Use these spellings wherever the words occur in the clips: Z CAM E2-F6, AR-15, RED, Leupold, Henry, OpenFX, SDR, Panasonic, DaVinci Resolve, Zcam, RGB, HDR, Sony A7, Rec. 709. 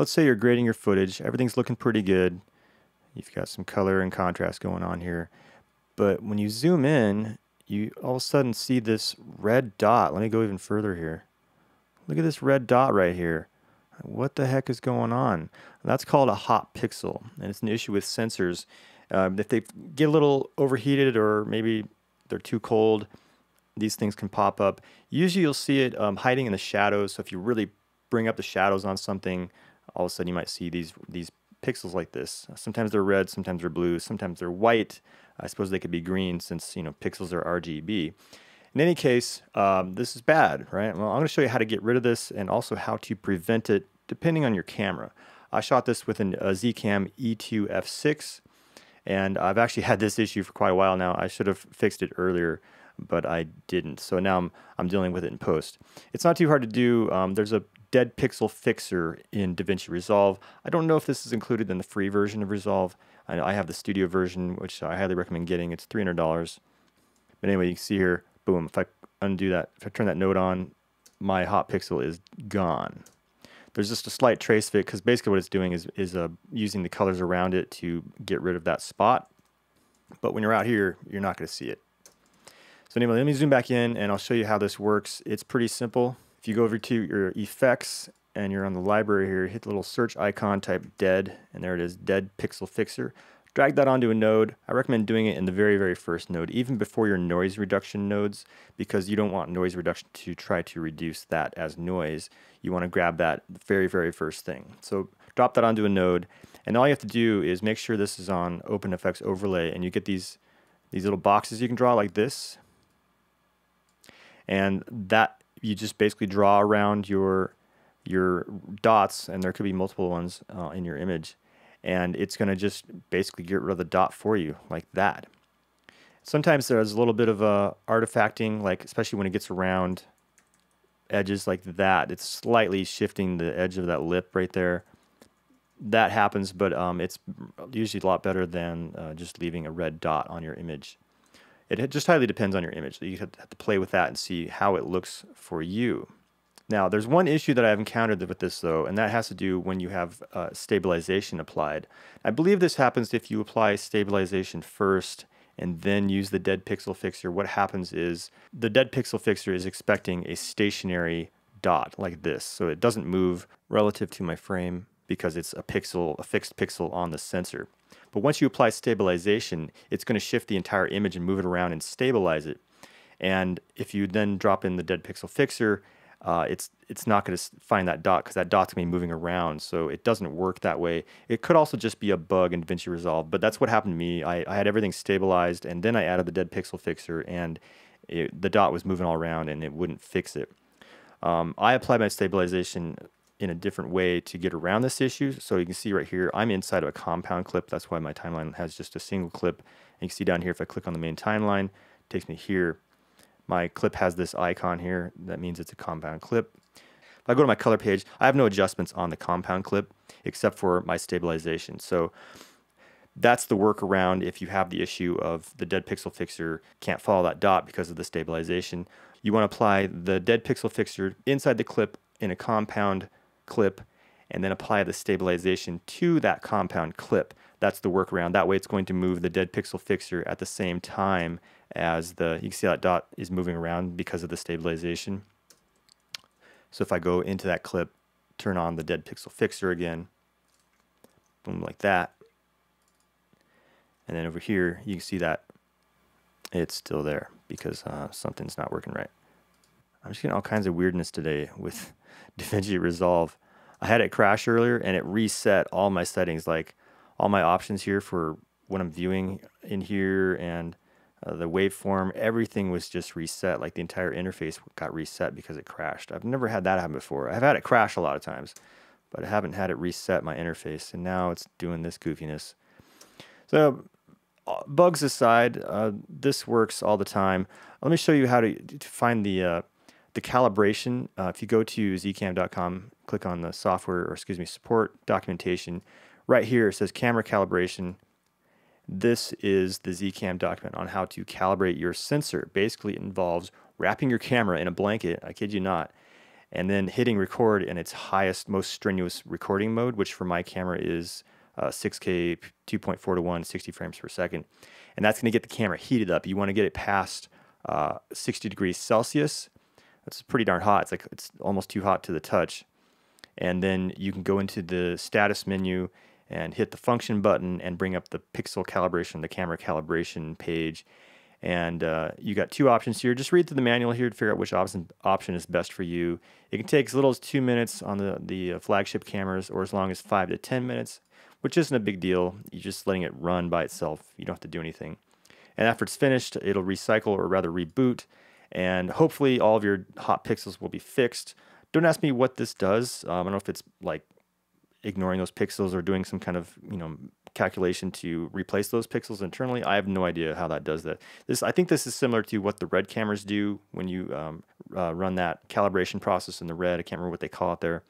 let's say you're grading your footage, everything's looking pretty good. You've got some color and contrast going on here. But when you zoom in, you all of a sudden see this red dot. Let me go even further here. Look at this red dot right here. What the heck is going on? That's called a hot pixel, and it's an issue with sensors. If they get a little overheated or maybe they're too cold, these things can pop up. Usually you'll see it hiding in the shadows, so if you really bring up the shadows on something, all of a sudden you might see these pixels like this. Sometimes they're red, sometimes they're blue, sometimes they're white. I suppose they could be green since, you know, pixels are RGB. In any case, this is bad, right? Well, I'm going to show you how to get rid of this and also how to prevent it depending on your camera. I shot this with a Zcam E2 f6, and I've actually had this issue for quite a while now. I should have fixed it earlier, but I didn't. So now I'm dealing with it in post. It's not too hard to do. There's a dead pixel fixer in DaVinci Resolve. I don't know if this is included in the free version of Resolve. I have the studio version, which I highly recommend getting. It's $300. But anyway, you can see here, boom, if I undo that, if I turn that node on, my hot pixel is gone. There's just a slight trace of it because basically what it's doing is using the colors around it to get rid of that spot. But when you're out here, you're not going to see it. So anyway, let me zoom back in and I'll show you how this works. It's pretty simple. If you go over to your effects and you're on the library here, hit the little search icon, type dead, and there it is, dead pixel fixer. Drag that onto a node. I recommend doing it in the very, very first node, even before your noise reduction nodes, because you don't want noise reduction to try to reduce that as noise. You want to grab that very, very first thing. So drop that onto a node, and all you have to do is make sure this is on OpenFX overlay, and you get these little boxes you can draw like this, and that you just basically draw around your dots, and there could be multiple ones in your image. And it's going to just basically get rid of the dot for you like that. Sometimes there's a little bit of artifacting, like especially when it gets around edges like that. It's slightly shifting the edge of that lip right there. That happens, but it's usually a lot better than just leaving a red dot on your image. It just highly depends on your image. You have to play with that and see how it looks for you. Now, there's one issue that I've encountered with this, though, and that has to do when you have stabilization applied. I believe this happens if you apply stabilization first and then use the dead pixel fixer. What happens is the dead pixel fixer is expecting a stationary dot like this, so it doesn't move relative to my frame because it's a pixel, a fixed pixel on the sensor. But once you apply stabilization, it's going to shift the entire image and move it around and stabilize it. And if you then drop in the dead pixel fixer, it's not going to find that dot because that dot's going to be moving around, so it doesn't work that way. It could also just be a bug in DaVinci Resolve, but that's what happened to me. I had everything stabilized, and then I added the dead pixel fixer, and the dot was moving all around, and it wouldn't fix it. I applied my stabilization in a different way to get around this issue. So you can see right here, I'm inside of a compound clip. That's why my timeline has just a single clip. And you can see down here, if I click on the main timeline, it takes me here. My clip has this icon here. That means it's a compound clip. If I go to my color page, I have no adjustments on the compound clip except for my stabilization. So that's the workaround if you have the issue of the dead pixel fixer can't follow that dot because of the stabilization. You want to apply the dead pixel fixer inside the clip in a compound clip and then apply the stabilization to that compound clip. That's the workaround. That way it's going to move the dead pixel fixer at the same time as the, you can see that dot is moving around because of the stabilization. So if I go into that clip, turn on the dead pixel fixer again, boom, like that. And then over here, you can see that it's still there because something's not working right. I'm just getting all kinds of weirdness today with DaVinci Resolve. I had it crash earlier and it reset all my settings, like all my options here for when I'm viewing in here and the waveform, everything was just reset. Like the entire interface got reset because it crashed. I've never had that happen before. I've had it crash a lot of times, but I haven't had it reset my interface, and now it's doing this goofiness. So bugs aside, this works all the time. Let me show you how to find the calibration. If you go to zcam.com, click on the software, or excuse me, support documentation. Right here it says camera calibration. This is the Zcam document on how to calibrate your sensor. Basically, it involves wrapping your camera in a blanket, I kid you not, and then hitting record in its highest, most strenuous recording mode, which for my camera is 6K 2.4 to 1, 60 frames per second. And that's going to get the camera heated up. You want to get it past 60 degrees Celsius. That's pretty darn hot. It's like it's almost too hot to the touch. And then you can go into the status menu and hit the function button and bring up the pixel calibration, the camera calibration page. And you got two options here. Just read through the manual here to figure out which option is best for you. It can take as little as 2 minutes on the flagship cameras, or as long as 5 to 10 minutes, which isn't a big deal. You're just letting it run by itself. You don't have to do anything. And after it's finished, it'll recycle, or rather reboot. And hopefully all of your hot pixels will be fixed. Don't ask me what this does. I don't know if it's like ignoring those pixels or doing some kind of, you know, calculation to replace those pixels internally. I have no idea how that does that. I think this is similar to what the RED cameras do when you run that calibration process in the RED. I can't remember what they call it there.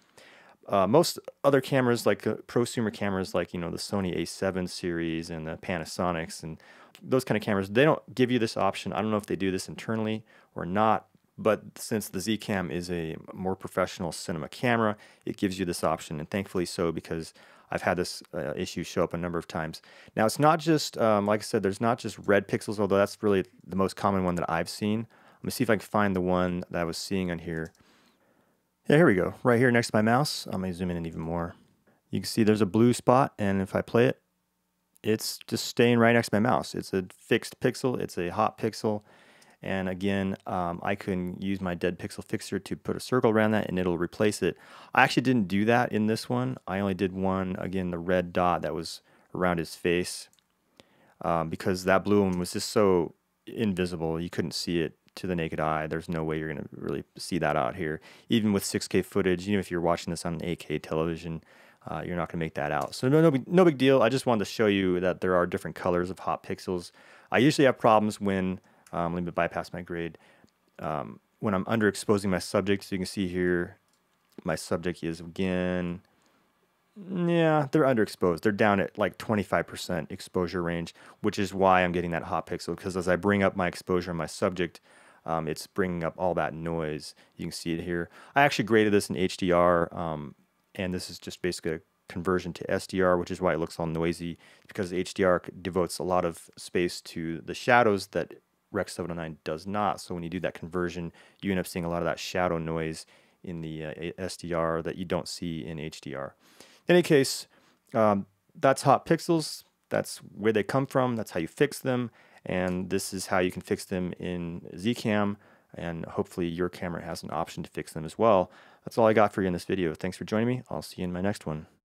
Most other cameras, like prosumer cameras, like, you know, the Sony A7 series and the Panasonics and those kind of cameras, they don't give you this option. I don't know if they do this internally or not. But since the Z Cam is a more professional cinema camera, it gives you this option, and thankfully so, because I've had this issue show up a number of times. Now, it's not just, like I said, there's not just red pixels, although that's really the most common one that I've seen. Let me see if I can find the one that I was seeing on here. Yeah, here we go, right here next to my mouse. I'm gonna zoom in even more. You can see there's a blue spot, and if I play it, it's just staying right next to my mouse. It's a fixed pixel, it's a hot pixel. And again, I can use my dead pixel fixer to put a circle around that and it'll replace it. I actually didn't do that in this one. I only did one, again, the red dot that was around his face, because that blue one was just so invisible. You couldn't see it to the naked eye. There's no way you're going to really see that out here. Even with 6K footage, you know, if you're watching this on an 8K television, you're not going to make that out. So no big deal. I just wanted to show you that there are different colors of hot pixels. I usually have problems when... let me bypass my grade. When I'm underexposing my subject, so you can see here, my subject is, again, yeah, they're underexposed. They're down at like 25% exposure range, which is why I'm getting that hot pixel, because as I bring up my exposure on my subject, it's bringing up all that noise. You can see it here. I actually graded this in HDR, and this is just basically a conversion to SDR, which is why it looks all noisy, because HDR devotes a lot of space to the shadows that Rec. 709 does not. So when you do that conversion, you end up seeing a lot of that shadow noise in the SDR that you don't see in HDR. In any case, that's hot pixels. That's where they come from. That's how you fix them. And this is how you can fix them in Z Cam. And hopefully your camera has an option to fix them as well. That's all I got for you in this video. Thanks for joining me. I'll see you in my next one.